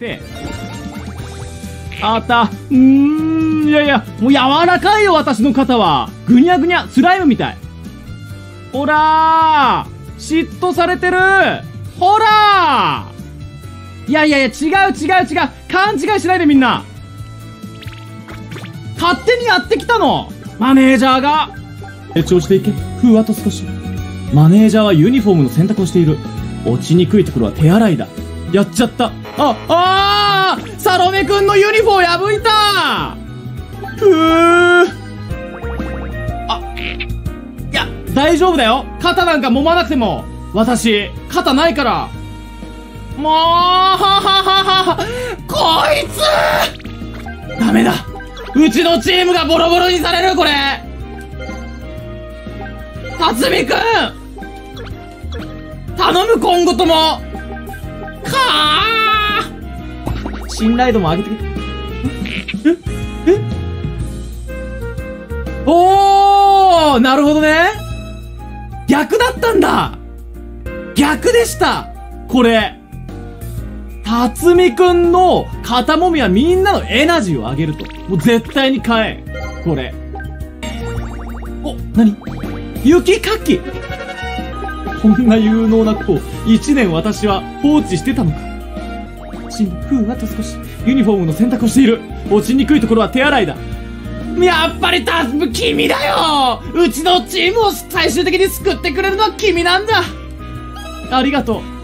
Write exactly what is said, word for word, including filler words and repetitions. って、あた、うーん、いやいや、もう柔らかいよ、私の肩は。ぐにゃぐにゃ、スライムみたい。ほらー、嫉妬されてる。ほらー。いやいやいや、違う違う違う。勘違いしないでみんな。勝手にやってきたの。マネージャーが。成長していけ。ふわと少し。マネージャーはユニフォームの洗濯をしている。落ちにくいところは手洗いだ。やっちゃった。あ、あー！サロメくんのユニフォー破いた！ふぅ！あ、いや、大丈夫だよ。肩なんか揉まなくても。私、肩ないから。もう、はははは、こいつ！ダメだ。うちのチームがボロボロにされる、これ。辰巳くん！頼む、今後とも。かあ、信頼度も上げてくえええおお、なるほどね。逆だったんだ。逆でした。これ、辰巳くんの肩もみはみんなのエナジーを上げると。もう絶対に変えん、これ。お、なに、雪かき。こんな有能な子を一年私は放置してたのか。しん、ふう、あと少し。ユニフォームの洗濯をしている。落ちにくいところは手洗いだ。やっぱりタスム、君だよ。うちのチームを最終的に救ってくれるのは君なんだ。ありがとう。